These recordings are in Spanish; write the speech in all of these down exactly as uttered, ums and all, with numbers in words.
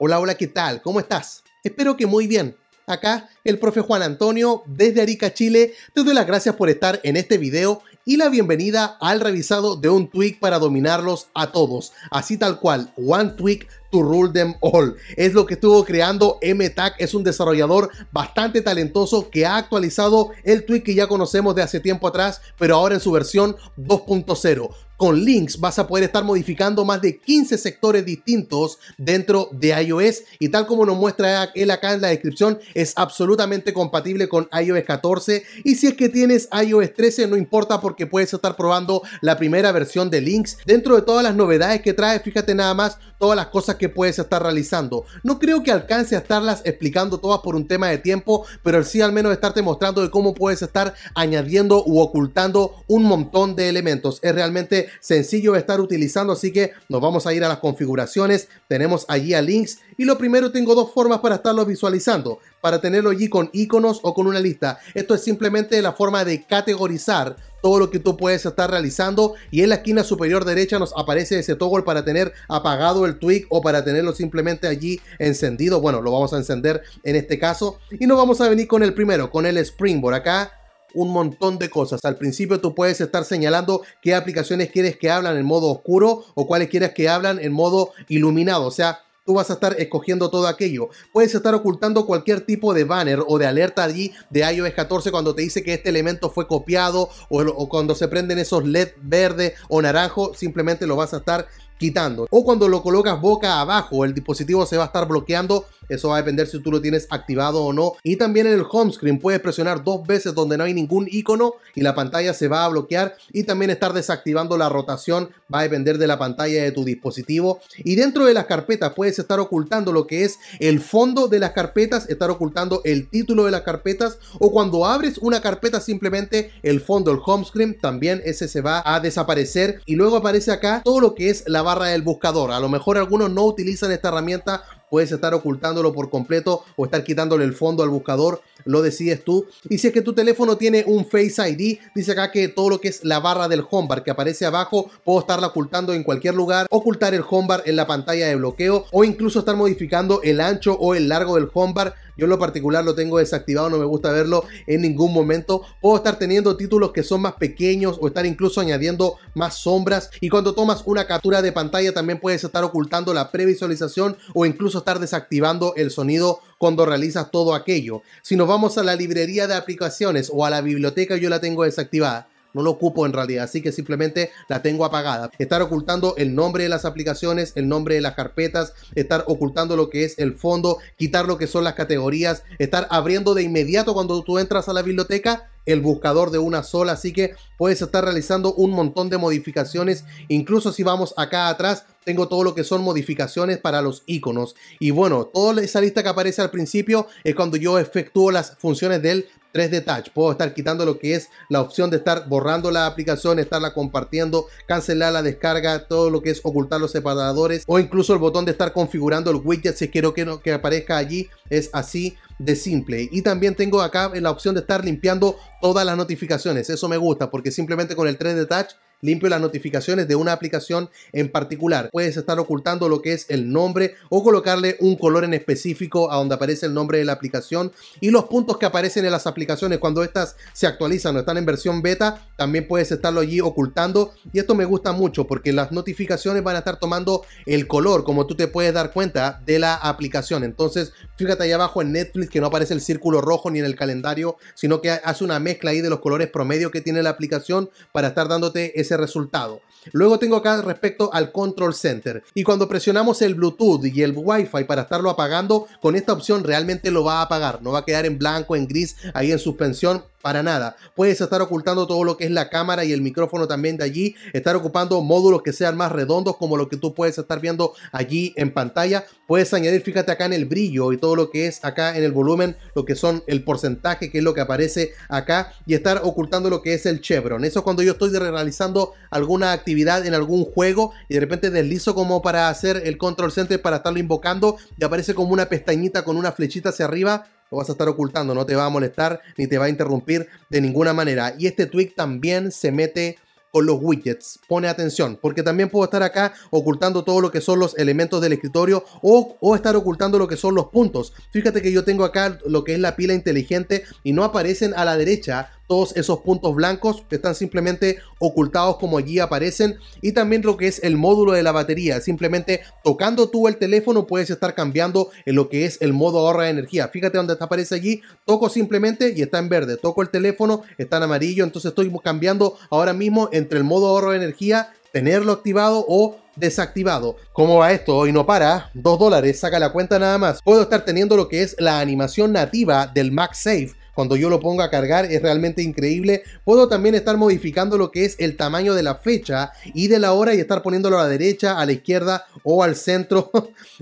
Hola, hola, ¿qué tal? ¿Cómo estás? Espero que muy bien. Acá el profe Juan Antonio desde Arica, Chile. Te doy las gracias por estar en este video y la bienvenida al revisado de un tweak para dominarlos a todos. Así tal cual, one tweak to rule them all. Es lo que estuvo creando M TAC. Es un desarrollador bastante talentoso que ha actualizado el tweak que ya conocemos de hace tiempo atrás, pero ahora en su versión dos punto cero. Con Lynx vas a poder estar modificando más de quince sectores distintos dentro de iOS y tal como nos muestra él acá en la descripción, es absolutamente compatible con iOS catorce y si es que tienes iOS trece no importa porque puedes estar probando la primera versión de Lynx. Dentro de todas las novedades que trae, fíjate nada más todas las cosas que puedes estar realizando. No creo que alcance a estarlas explicando todas por un tema de tiempo, pero sí al menos estarte mostrando de cómo puedes estar añadiendo u ocultando un montón de elementos. Es realmente sencillo de estar utilizando, así que nos vamos a ir a las configuraciones. Tenemos allí a Lynx y lo primero, tengo dos formas para estarlo visualizando, para tenerlo allí con iconos o con una lista. Esto es simplemente la forma de categorizar todo lo que tú puedes estar realizando y en la esquina superior derecha nos aparece ese toggle para tener apagado el tweak o para tenerlo simplemente allí encendido. Bueno, lo vamos a encender en este caso y nos vamos a venir con el primero, con el Springboard. Acá un montón de cosas. Al principio tú puedes estar señalando qué aplicaciones quieres que hablan en modo oscuro o cuáles quieres que hablan en modo iluminado. O sea, tú vas a estar escogiendo todo aquello. Puedes estar ocultando cualquier tipo de banner o de alerta allí de iOS catorce cuando te dice que este elemento fue copiado o, o cuando se prenden esos L E D verde o naranjo, simplemente lo vas a estar quitando. O cuando lo colocas boca abajo, el dispositivo se va a estar bloqueando. Eso va a depender si tú lo tienes activado o no. Y también en el home screen puedes presionar dos veces donde no hay ningún icono y la pantalla se va a bloquear. Y también estar desactivando la rotación, va a depender de la pantalla de tu dispositivo. Y dentro de las carpetas puedes estar ocultando lo que es el fondo de las carpetas, estar ocultando el título de las carpetas, o cuando abres una carpeta simplemente el fondo, el home screen, también ese se va a desaparecer. Y luego aparece acá todo lo que es la barra del buscador. A lo mejor algunos no utilizan esta herramienta, puedes estar ocultándolo por completo o estar quitándole el fondo al buscador, lo decides tú. Y si es que tu teléfono tiene un Face I D, dice acá que todo lo que es la barra del home bar que aparece abajo, puedo estarla ocultando en cualquier lugar, ocultar el home bar en la pantalla de bloqueo o incluso estar modificando el ancho o el largo del home bar. Yo en lo particular lo tengo desactivado, no me gusta verlo en ningún momento. Puedo estar teniendo títulos que son más pequeños o estar incluso añadiendo más sombras. Y cuando tomas una captura de pantalla también puedes estar ocultando la previsualización o incluso estar desactivando el sonido cuando realizas todo aquello. Si nos vamos a la librería de aplicaciones o a la biblioteca, yo la tengo desactivada. No lo ocupo en realidad, así que simplemente la tengo apagada. Estar ocultando el nombre de las aplicaciones, el nombre de las carpetas, estar ocultando lo que es el fondo, quitar lo que son las categorías, estar abriendo de inmediato cuando tú entras a la biblioteca el buscador de una sola. Así que puedes estar realizando un montón de modificaciones. Incluso si vamos acá atrás, tengo todo lo que son modificaciones para los iconos. Y bueno, toda esa lista que aparece al principio es cuando yo efectúo las funciones del tres D Touch. Puedo estar quitando lo que es la opción de estar borrando la aplicación, estarla compartiendo, cancelar la descarga, todo lo que es ocultar los separadores o incluso el botón de estar configurando el widget si quiero que, no, que aparezca allí. Es así de simple. Y también tengo acá la opción de estar limpiando todas las notificaciones. Eso me gusta porque simplemente con el tres D Touch limpio las notificaciones de una aplicación en particular. Puedes estar ocultando lo que es el nombre o colocarle un color en específico a donde aparece el nombre de la aplicación. Y los puntos que aparecen en las aplicaciones cuando estas se actualizan o están en versión beta, también puedes estarlo allí ocultando. Y esto me gusta mucho porque las notificaciones van a estar tomando el color, como tú te puedes dar cuenta, de la aplicación. Entonces, fíjate ahí abajo en Netflix que no aparece el círculo rojo ni en el calendario, sino que hace una mezcla ahí de los colores promedio que tiene la aplicación para estar dándote ese resultado. Luego tengo acá respecto al Control Center, y cuando presionamos el Bluetooth y el Wi-Fi para estarlo apagando, con esta opción realmente lo va a apagar, no va a quedar en blanco, en gris, ahí en suspensión, para nada. Puedes estar ocultando todo lo que es la cámara y el micrófono también de allí, estar ocupando módulos que sean más redondos como lo que tú puedes estar viendo allí en pantalla. Puedes añadir, fíjate acá en el brillo y todo lo que es acá en el volumen, lo que son el porcentaje, que es lo que aparece acá, y estar ocultando lo que es el chevron. Eso es cuando yo estoy realizando alguna actividad en algún juego y de repente deslizo como para hacer el Control Center para estarlo invocando y aparece como una pestañita con una flechita hacia arriba. Lo vas a estar ocultando, no te va a molestar ni te va a interrumpir de ninguna manera. Y este tweak también se mete con los widgets. Pone atención, porque también puedo estar acá ocultando todo lo que son los elementos del escritorio o, o estar ocultando lo que son los puntos. Fíjate que yo tengo acá lo que es la pila inteligente y no aparecen a la derecha todos esos puntos blancos, que están simplemente ocultados como allí aparecen. Y también lo que es el módulo de la batería, simplemente tocando tú el teléfono puedes estar cambiando en lo que es el modo ahorro de energía. Fíjate donde aparece allí, toco simplemente y está en verde, toco el teléfono, está en amarillo. Entonces estoy cambiando ahora mismo entre el modo ahorro de energía, tenerlo activado o desactivado. ¿Cómo va esto? Hoy no para, dos dólares, saca la cuenta nada más. Puedo estar teniendo lo que es la animación nativa del MagSafe. Cuando yo lo pongo a cargar es realmente increíble. Puedo también estar modificando lo que es el tamaño de la fecha y de la hora y estar poniéndolo a la derecha, a la izquierda o al centro.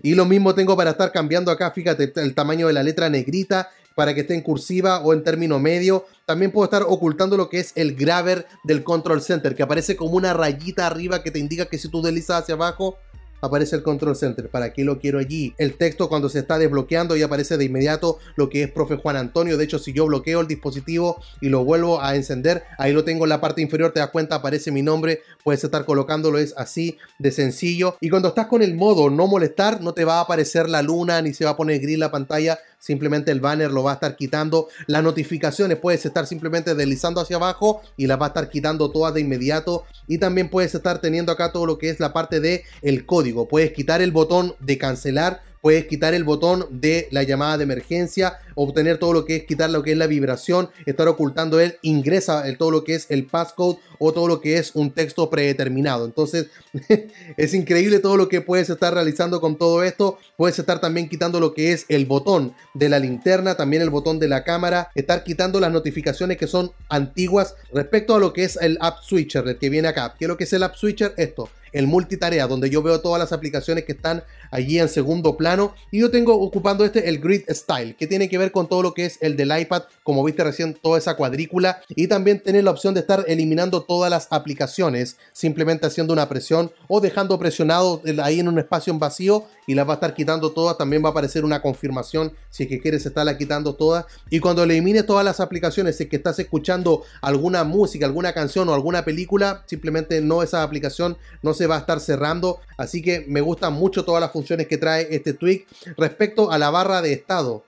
Y lo mismo tengo para estar cambiando acá, fíjate, el tamaño de la letra negrita para que esté en cursiva o en término medio. También puedo estar ocultando lo que es el grabber del control center, que aparece como una rayita arriba que te indica que si tú deslizas hacia abajo aparece el control center. ¿Para qué lo quiero allí? El texto cuando se está desbloqueando y aparece de inmediato lo que es profe Juan Antonio. De hecho, si yo bloqueo el dispositivo y lo vuelvo a encender, ahí lo tengo en la parte inferior, te das cuenta, aparece mi nombre. Puedes estar colocándolo, es así de sencillo. Y cuando estás con el modo no molestar, no te va a aparecer la luna ni se va a poner gris la pantalla. Simplemente el banner lo va a estar quitando. Las notificaciones puedes estar simplemente deslizando hacia abajo y las va a estar quitando todas de inmediato. Y también puedes estar teniendo acá todo lo que es la parte de el código. Puedes quitar el botón de cancelar, puedes quitar el botón de la llamada de emergencia, obtener todo lo que es quitar lo que es la vibración, estar ocultando el ingresa, el, todo lo que es el passcode o todo lo que es un texto predeterminado. Entonces es increíble todo lo que puedes estar realizando con todo esto. Puedes estar también quitando lo que es el botón de la linterna, también el botón de la cámara, estar quitando las notificaciones que son antiguas respecto a lo que es el app switcher, el que viene acá. ¿Qué es lo que es el app switcher? Esto. El multitarea, donde yo veo todas las aplicaciones que están allí en segundo plano. Y yo tengo ocupando este el grid style, que tiene que ver con todo lo que es el del iPad, como viste recién, toda esa cuadrícula. Y también tener la opción de estar eliminando todas las aplicaciones, simplemente haciendo una presión o dejando presionado ahí en un espacio en vacío y las va a estar quitando todas. También va a aparecer una confirmación si es que quieres estarla quitando todas. Y cuando elimines todas las aplicaciones, si es que estás escuchando alguna música, alguna canción o alguna película, simplemente no, esa aplicación no se va a estar cerrando. Así que me gustan mucho todas las funciones que trae este tweak. Respecto a la barra de estado,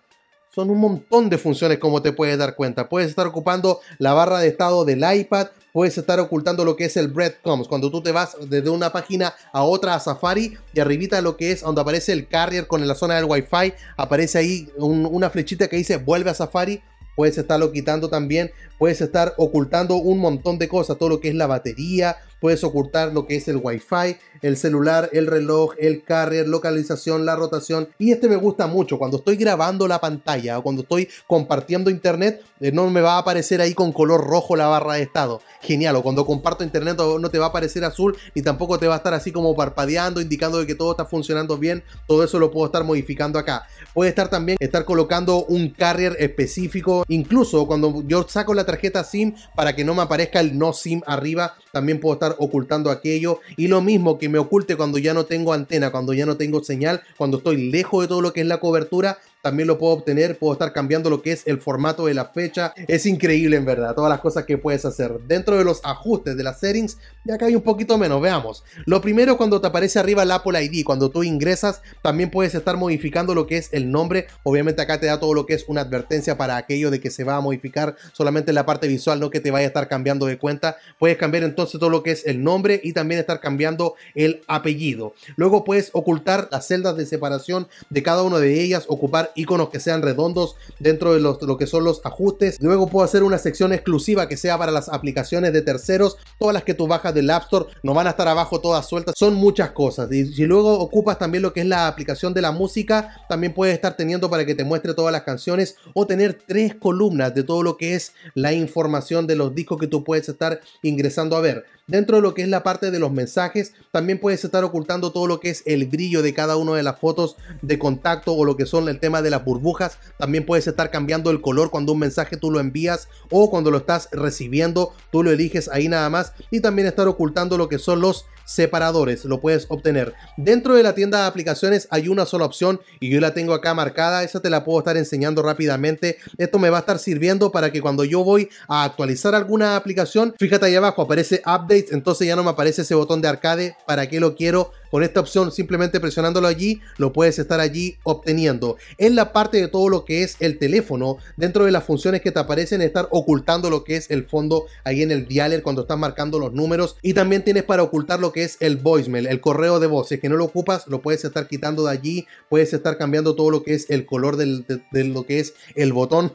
son un montón de funciones, como te puedes dar cuenta. Puedes estar ocupando la barra de estado del iPad, puedes estar ocultando lo que es el breadcrumbs, cuando tú te vas desde una página a otra a Safari y arribita lo que es donde aparece el carrier con la zona del Wi-Fi, aparece ahí un, una flechita que dice vuelve a Safari. Puedes estarlo quitando también, puedes estar ocultando un montón de cosas, todo lo que es la batería, puedes ocultar lo que es el Wi-Fi, el celular, el reloj, el carrier, localización, la rotación. Y este me gusta mucho, cuando estoy grabando la pantalla o cuando estoy compartiendo internet, eh, no me va a aparecer ahí con color rojo la barra de estado. Genial. O cuando comparto internet no te va a aparecer azul y tampoco te va a estar así como parpadeando, indicando de que todo está funcionando bien. Todo eso lo puedo estar modificando acá. Puede estar también estar colocando un carrier específico. Incluso cuando yo saco la tarjeta SIM, para que no me aparezca el no SIM arriba, también puedo estar ocultando aquello. Y lo mismo que me oculte cuando ya no tengo antena, cuando ya no tengo señal, cuando estoy lejos de todo lo que es la cobertura, también lo puedo obtener. Puedo estar cambiando lo que es el formato de la fecha. Es increíble, en verdad, todas las cosas que puedes hacer. Dentro de los ajustes de las settings, ya acá hay un poquito menos, veamos. Lo primero, cuando te aparece arriba el Apple I D, cuando tú ingresas, también puedes estar modificando lo que es el nombre. Obviamente acá te da todo lo que es una advertencia para aquello de que se va a modificar solamente la parte visual, no que te vaya a estar cambiando de cuenta. Puedes cambiar entonces todo lo que es el nombre y también estar cambiando el apellido. Luego puedes ocultar las celdas de separación de cada una de ellas, ocupar iconos que sean redondos dentro de los, lo que son los ajustes. Luego puedo hacer una sección exclusiva que sea para las aplicaciones de terceros. Todas las que tú bajas del App Store no van a estar abajo todas sueltas. Son muchas cosas. Y si luego ocupas también lo que es la aplicación de la música, también puedes estar teniendo para que te muestre todas las canciones, o tener tres columnas de todo lo que es la información de los discos que tú puedes estar ingresando a ver. Dentro de lo que es la parte de los mensajes, también puedes estar ocultando todo lo que es el brillo de cada una de las fotos de contacto, o lo que son el tema de las burbujas. También puedes estar cambiando el color cuando un mensaje tú lo envías o cuando lo estás recibiendo, tú lo eliges ahí nada más. Y también estar ocultando lo que son los separadores, lo puedes obtener. Dentro de la tienda de aplicaciones hay una sola opción y yo la tengo acá marcada, esa te la puedo estar enseñando rápidamente. Esto me va a estar sirviendo para que cuando yo voy a actualizar alguna aplicación, fíjate ahí abajo aparece update updates, entonces ya no me aparece ese botón de arcade. ¿Para qué lo quiero? Con esta opción, simplemente presionándolo allí, lo puedes estar allí obteniendo. En la parte de todo lo que es el teléfono, dentro de las funciones que te aparecen, estar ocultando lo que es el fondo ahí en el dialer cuando estás marcando los números. Y también tienes para ocultar lo que es el voicemail, el correo de voz. Si es que no lo ocupas, lo puedes estar quitando de allí. Puedes estar cambiando todo lo que es el color del, de, de lo que es el botón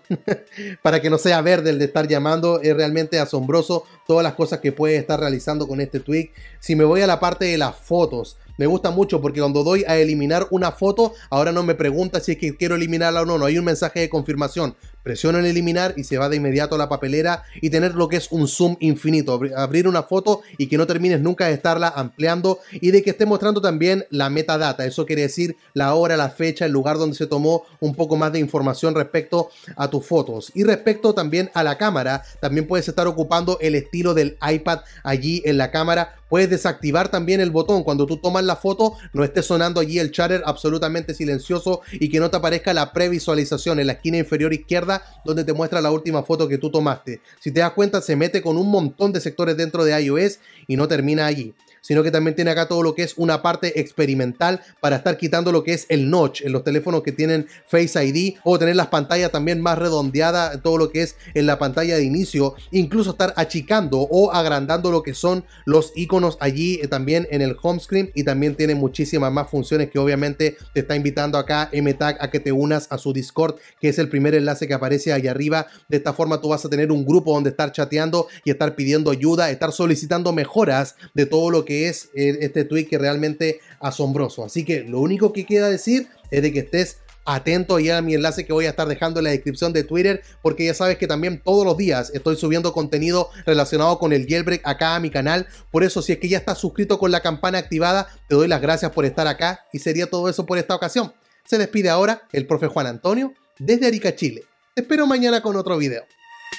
para que no sea verde el de estar llamando. Es realmente asombroso todas las cosas que puedes estar realizando con este tweak. Si me voy a la parte de las fotos, me gusta mucho porque cuando doy a eliminar una foto, ahora no me pregunta si es que quiero eliminarla o no, no hay un mensaje de confirmación. Presiono en eliminar y se va de inmediato a la papelera, y tener lo que es un zoom infinito, abrir una foto y que no termines nunca de estarla ampliando, y de que esté mostrando también la metadata. Eso quiere decir la hora, la fecha, el lugar donde se tomó, un poco más de información respecto a tus fotos. Y respecto también a la cámara, también puedes estar ocupando el estilo del iPad allí en la cámara. Puedes desactivar también el botón cuando tú tomas la foto, no esté sonando allí el shutter, absolutamente silencioso, y que no te aparezca la previsualización en la esquina inferior izquierda donde te muestra la última foto que tú tomaste. Si te das cuenta, se mete con un montón de sectores dentro de iOS y no termina allí, sino que también tiene acá todo lo que es una parte experimental para estar quitando lo que es el notch en los teléfonos que tienen Face I D, o tener las pantallas también más redondeadas, todo lo que es en la pantalla de inicio, incluso estar achicando o agrandando lo que son los iconos allí eh, también en el home screen. Y también tiene muchísimas más funciones que obviamente te está invitando acá M TAC a que te unas a su Discord, que es el primer enlace que aparece allá arriba. De esta forma tú vas a tener un grupo donde estar chateando y estar pidiendo ayuda, estar solicitando mejoras de todo lo que que es este tweak, que realmente asombroso. Así que lo único que queda decir es de que estés atento ya a mi enlace que voy a estar dejando en la descripción de Twitter, porque ya sabes que también todos los días estoy subiendo contenido relacionado con el jailbreak acá a mi canal. Por eso, si es que ya estás suscrito con la campana activada, te doy las gracias por estar acá, y sería todo eso por esta ocasión. Se despide ahora el profe Juan Antonio desde Arica, Chile. Te espero mañana con otro video.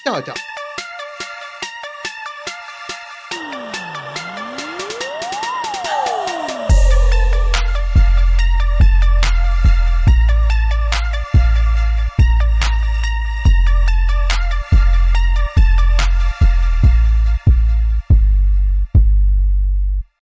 Chao, chao.